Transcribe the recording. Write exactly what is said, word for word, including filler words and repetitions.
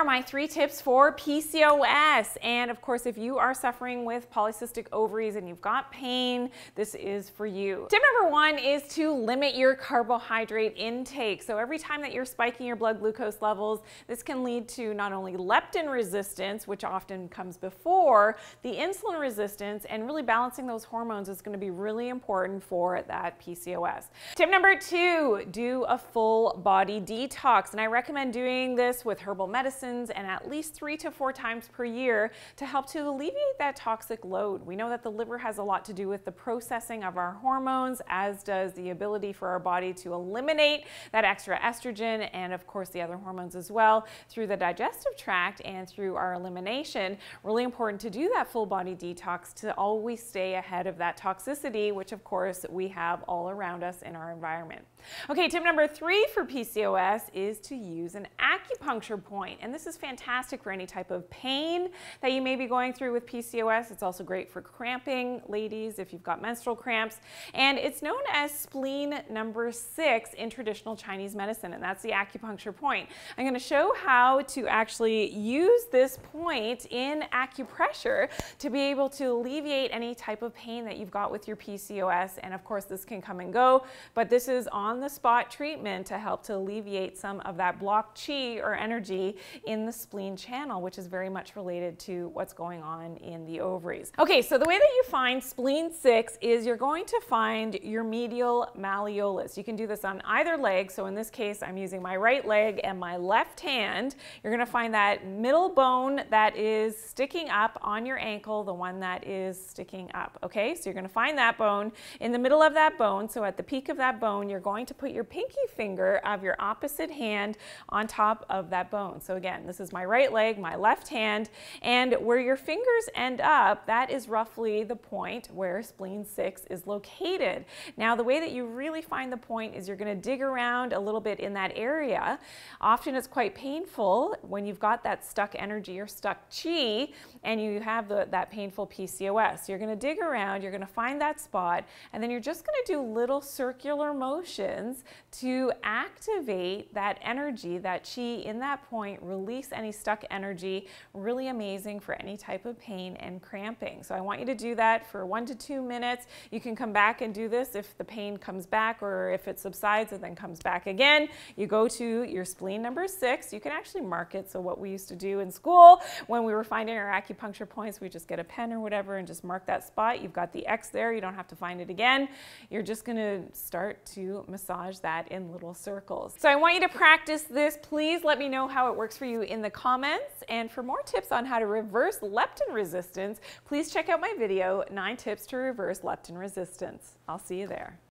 are my three tips for P C O S. And of course, if you are suffering with polycystic ovaries and you've got pain, this is for you. Tip number one is to limit your carbohydrate intake. So every time that you're spiking your blood glucose levels, this can lead to not only leptin resistance, which often comes before the insulin resistance, and really balancing those hormones is going to be really important for that P C O S. Tip number two, do a full body detox. And I recommend doing this with herbal medicines and at least three to four times per year to help to alleviate that toxic load. We know that the liver has a lot to do with the processing of our hormones, as does the ability for our body to eliminate that extra estrogen and of course the other hormones as well through the digestive tract and through our elimination. Really important to do that full body detox to always stay ahead of that toxicity, which of course we have all around us in our environment. Okay, tip number three for P C O S is to use an acupuncture point. And this is fantastic for any type of pain that you may be going through with P C O S. It's also great for cramping, ladies, if you've got menstrual cramps. And it's known as spleen number six in traditional Chinese medicine, and that's the acupuncture point. I'm going to show how to actually use this point in acupressure to be able to alleviate any type of pain that you've got with your P C O S. And of course, this can come and go, but this is on the spot treatment to help to alleviate some of that blocked chi or energy in the spleen channel, which is very much related to what's going on in the ovaries. Okay, so the way that you find spleen six is you're going to find your medial malleolus. You can do this on either leg. So in this case, I'm using my right leg and my left hand. You're going to find that middle bone that is sticking up on your ankle, the one that is sticking up. Okay, so you're going to find that bone. In the middle of that bone, so at the peak of that bone, you're going to put your pinky finger of your opposite hand on top of that bone. So again, this is my right leg, my left hand, and where your fingers end up, that is roughly the point where spleen six is located. Now, the way that you really find the point is you're going to dig around a little bit in that area. Often it's quite painful when you've got that stuck energy or stuck chi, and you have the, that painful P C O S. You're going to dig around, you're going to find that spot, and then you're just going to do little circular motions to activate that energy, that chi in that point, release any stuck energy. Really amazing for any type of pain and cramping. So I want you to do that for one to two minutes. You can come back and do this if the pain comes back or if it subsides and then comes back again. You go to your spleen number six. You can actually mark it. So what we used to do in school when we were finding our acupuncture points, we just get a pen or whatever and just mark that spot. You've got the X there. You don't have to find it again. You're just going to start to massage that in little circles. So I want you to practice this. Please let me know how it works for you in the comments. And for more tips on how to reverse leptin resistance, please check out my video, nine tips to reverse leptin resistance. I'll see you there.